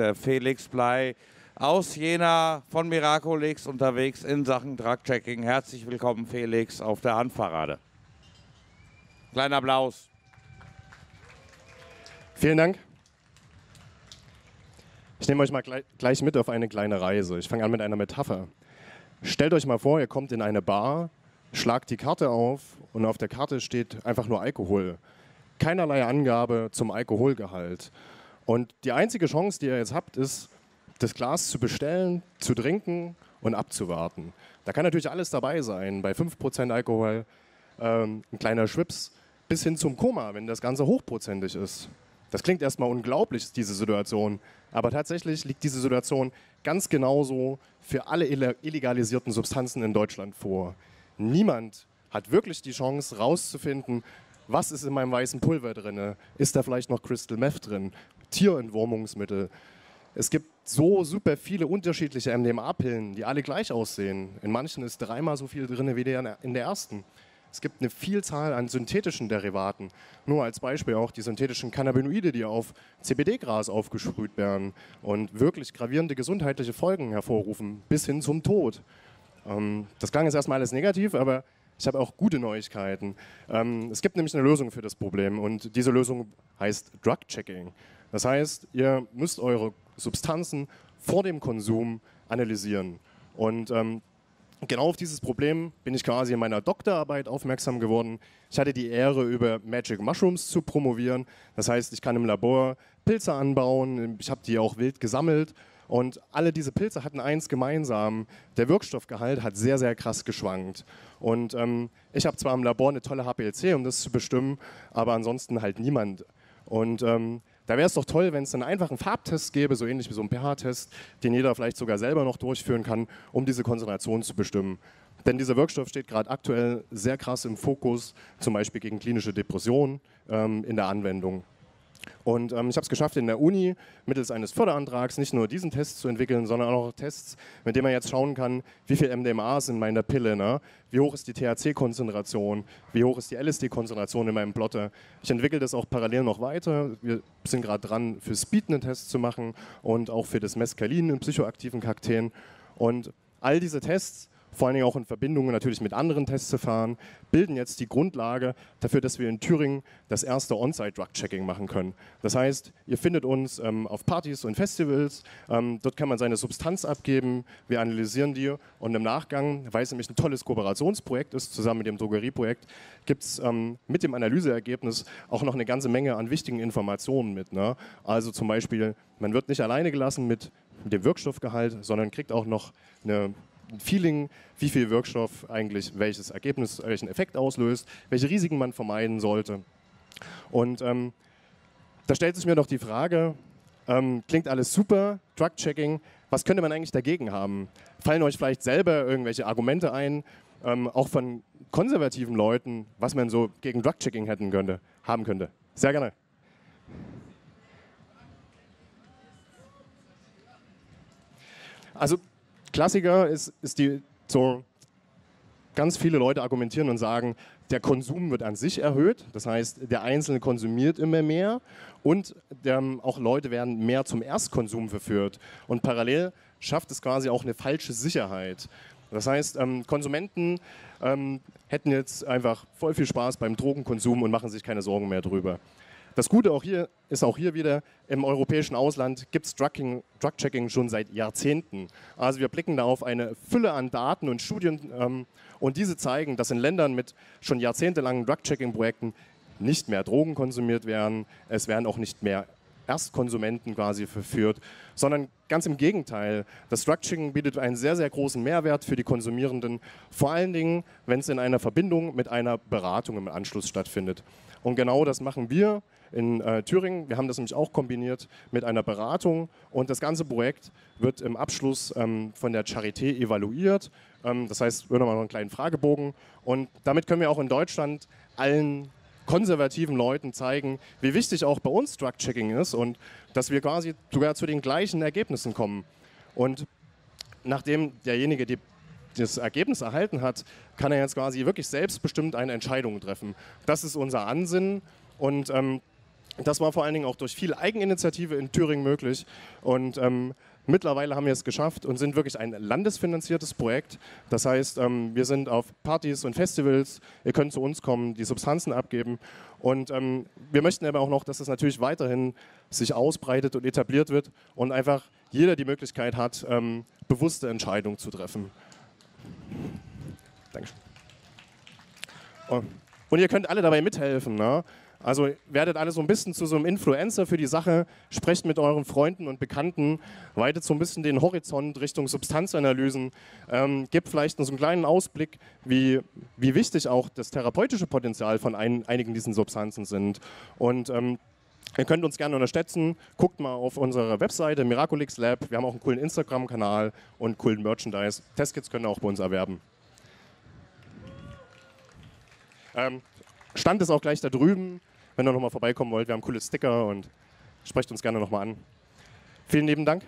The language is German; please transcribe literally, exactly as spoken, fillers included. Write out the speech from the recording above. der Felix Blei aus Jena von Miraculix unterwegs in Sachen Drug-Checking. Herzlich willkommen, Felix, auf der Hanfparade. Kleiner Applaus. Vielen Dank. Ich nehme euch mal gleich mit auf eine kleine Reise. Ich fange an mit einer Metapher. Stellt euch mal vor, ihr kommt in eine Bar, schlagt die Karte auf und auf der Karte steht einfach nur Alkohol. Keinerlei Angabe zum Alkoholgehalt. Und die einzige Chance, die ihr jetzt habt, ist, das Glas zu bestellen, zu trinken und abzuwarten. Da kann natürlich alles dabei sein. Bei fünf Prozent Alkohol, ähm, ein kleiner Schwips, bis hin zum Koma, wenn das Ganze hochprozentig ist. Das klingt erstmal unglaublich, diese Situation. Aber tatsächlich liegt diese Situation ganz genauso für alle illegalisierten Substanzen in Deutschland vor. Niemand hat wirklich die Chance, rauszufinden, was ist in meinem weißen Pulver drin? Ist da vielleicht noch Crystal Meth drin? Tierentwurmungsmittel? Es gibt so super viele unterschiedliche M D M A-Pillen, die alle gleich aussehen. In manchen ist dreimal so viel drin wie in der ersten. Es gibt eine Vielzahl an synthetischen Derivaten. Nur als Beispiel auch die synthetischen Cannabinoide, die auf C B D-Gras aufgesprüht werden und wirklich gravierende gesundheitliche Folgen hervorrufen, bis hin zum Tod. Ähm, das klang jetzt erstmal alles negativ, aber ich habe auch gute Neuigkeiten. Ähm, es gibt nämlich eine Lösung für das Problem und diese Lösung heißt Drug-Checking. Das heißt, ihr müsst eure Substanzen vor dem Konsum analysieren und ähm, genau auf dieses Problem bin ich quasi in meiner Doktorarbeit aufmerksam geworden. Ich hatte die Ehre, über Magic Mushrooms zu promovieren. Das heißt, ich kann im Labor Pilze anbauen. Ich habe die auch wild gesammelt. Und alle diese Pilze hatten eins gemeinsam. Der Wirkstoffgehalt hat sehr, sehr krass geschwankt. Und ähm, ich habe zwar im Labor eine tolle H P L C, um das zu bestimmen, aber ansonsten halt niemand. Und ähm, da wäre es doch toll, wenn es einen einfachen Farbtest gäbe, so ähnlich wie so ein pH-Test, den jeder vielleicht sogar selber noch durchführen kann, um diese Konzentration zu bestimmen. Denn dieser Wirkstoff steht gerade aktuell sehr krass im Fokus, zum Beispiel gegen klinische Depressionen ähm, in der Anwendung. Und ähm, ich habe es geschafft, in der Uni mittels eines Förderantrags nicht nur diesen Test zu entwickeln, sondern auch Tests, mit denen man jetzt schauen kann, wie viel M D M A ist in meiner Pille, ne? Wie hoch ist die T H C-Konzentration, wie hoch ist die L S D-Konzentration in meinem Plotter. Ich entwickle das auch parallel noch weiter. Wir sind gerade dran, für Speed einen Test zu machen und auch für das Meskalin in psychoaktiven Kakteen. Und all diese Tests, vor allen Dingen auch in Verbindung natürlich mit anderen Testverfahren, bilden jetzt die Grundlage dafür, dass wir in Thüringen das erste On-Site-Drug-Checking machen können. Das heißt, ihr findet uns ähm, auf Partys und Festivals, ähm, dort kann man seine Substanz abgeben, wir analysieren die und im Nachgang, weil es nämlich ein tolles Kooperationsprojekt ist, zusammen mit dem Drogerie-Projekt, gibt es ähm, mit dem Analyseergebnis auch noch eine ganze Menge an wichtigen Informationen mit, ne? Also zum Beispiel, man wird nicht alleine gelassen mit dem Wirkstoffgehalt, sondern kriegt auch noch eine ein Feeling, wie viel Wirkstoff eigentlich welches Ergebnis, welchen Effekt auslöst, welche Risiken man vermeiden sollte. Und ähm, da stellt sich mir doch die Frage, ähm, klingt alles super, Drug-Checking, was könnte man eigentlich dagegen haben? Fallen euch vielleicht selber irgendwelche Argumente ein, ähm, auch von konservativen Leuten, was man so gegen Drug-Checking hätten könnte, haben könnte? Sehr gerne. Also Klassiker ist, ist die, so ganz viele Leute argumentieren und sagen, der Konsum wird an sich erhöht, das heißt, der Einzelne konsumiert immer mehr und der, auch Leute werden mehr zum Erstkonsum verführt und parallel schafft es quasi auch eine falsche Sicherheit. Das heißt, ähm, Konsumenten ähm, hätten jetzt einfach voll viel Spaß beim Drogenkonsum und machen sich keine Sorgen mehr drüber. Das Gute auch hier, ist auch hier wieder, im europäischen Ausland gibt es Drug-Checking schon seit Jahrzehnten. Also wir blicken da auf eine Fülle an Daten und Studien ähm, und diese zeigen, dass in Ländern mit schon jahrzehntelangen Drug-Checking-Projekten nicht mehr Drogen konsumiert werden, es werden auch nicht mehr Erstkonsumenten quasi verführt, sondern ganz im Gegenteil. Das Drug-Checking bietet einen sehr, sehr großen Mehrwert für die Konsumierenden, vor allen Dingen, wenn es in einer Verbindung mit einer Beratung im Anschluss stattfindet. Und genau das machen wir in äh, Thüringen. Wir haben das nämlich auch kombiniert mit einer Beratung und das ganze Projekt wird im Abschluss ähm, von der Charité evaluiert. Ähm, das heißt, wir haben noch einen kleinen Fragebogen und damit können wir auch in Deutschland allen konservativen Leuten zeigen, wie wichtig auch bei uns Drug-Checking ist und dass wir quasi sogar zu den gleichen Ergebnissen kommen. Und nachdem derjenige die, das Ergebnis erhalten hat, kann er jetzt quasi wirklich selbstbestimmt eine Entscheidung treffen. Das ist unser Ansinnen und ähm, Das war vor allen Dingen auch durch viel Eigeninitiative in Thüringen möglich. Und ähm, mittlerweile haben wir es geschafft und sind wirklich ein landesfinanziertes Projekt. Das heißt, ähm, wir sind auf Partys und Festivals, ihr könnt zu uns kommen, die Substanzen abgeben. Und ähm, wir möchten aber auch noch, dass es natürlich weiterhin sich ausbreitet und etabliert wird und einfach jeder die Möglichkeit hat, ähm, bewusste Entscheidungen zu treffen. Dankeschön. Oh. Und ihr könnt alle dabei mithelfen, ne? Also werdet alle so ein bisschen zu so einem Influencer für die Sache, sprecht mit euren Freunden und Bekannten, weitet so ein bisschen den Horizont Richtung Substanzanalysen, ähm, gebt vielleicht so einen kleinen Ausblick, wie, wie wichtig auch das therapeutische Potenzial von ein, einigen diesen Substanzen sind. Und ähm, ihr könnt uns gerne unterstützen, guckt mal auf unserer Webseite Miraculix Lab, wir haben auch einen coolen Instagram-Kanal und coolen Merchandise. Testkits könnt ihr auch bei uns erwerben. Ähm, Stand ist auch gleich da drüben. Wenn ihr nochmal vorbeikommen wollt, wir haben coole Sticker und sprecht uns gerne nochmal an. Vielen lieben Dank.